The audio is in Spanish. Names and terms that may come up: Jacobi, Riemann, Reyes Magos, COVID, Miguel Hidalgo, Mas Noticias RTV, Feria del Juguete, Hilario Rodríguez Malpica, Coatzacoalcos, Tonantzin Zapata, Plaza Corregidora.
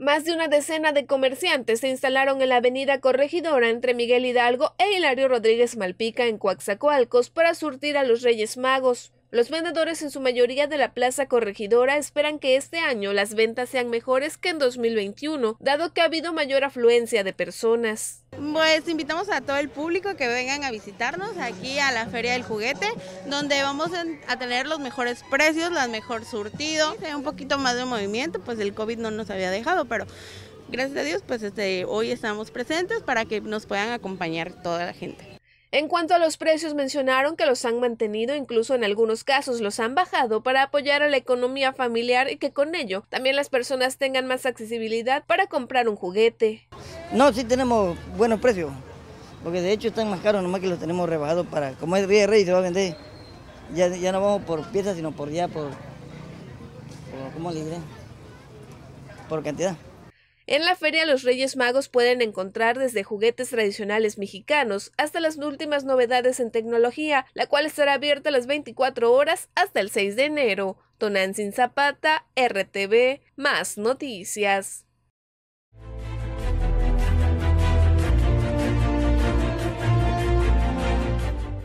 Más de una decena de comerciantes se instalaron en la avenida Corregidora entre Miguel Hidalgo e Hilario Rodríguez Malpica en Coatzacoalcos para surtir a los Reyes Magos. Los vendedores, en su mayoría de la Plaza Corregidora, esperan que este año las ventas sean mejores que en 2021, dado que ha habido mayor afluencia de personas. Pues invitamos a todo el público que vengan a visitarnos aquí a la Feria del Juguete, donde vamos a tener los mejores precios, las mejor surtido, un poquito más de movimiento, pues el COVID no nos había dejado, pero gracias a Dios pues hoy estamos presentes para que nos puedan acompañar toda la gente. En cuanto a los precios, mencionaron que los han mantenido, incluso en algunos casos los han bajado para apoyar a la economía familiar y que con ello también las personas tengan más accesibilidad para comprar un juguete. No, sí tenemos buenos precios, porque de hecho están más caros, nomás que los tenemos rebajados para, como es Día de Reyes, se va a vender, ya no vamos por piezas, sino por ya, por ¿cómo le diré? Por cantidad. En la feria los Reyes Magos pueden encontrar desde juguetes tradicionales mexicanos hasta las últimas novedades en tecnología, la cual estará abierta las 24 horas hasta el 6 de enero. Tonantzin Zapata, RTV, Más Noticias.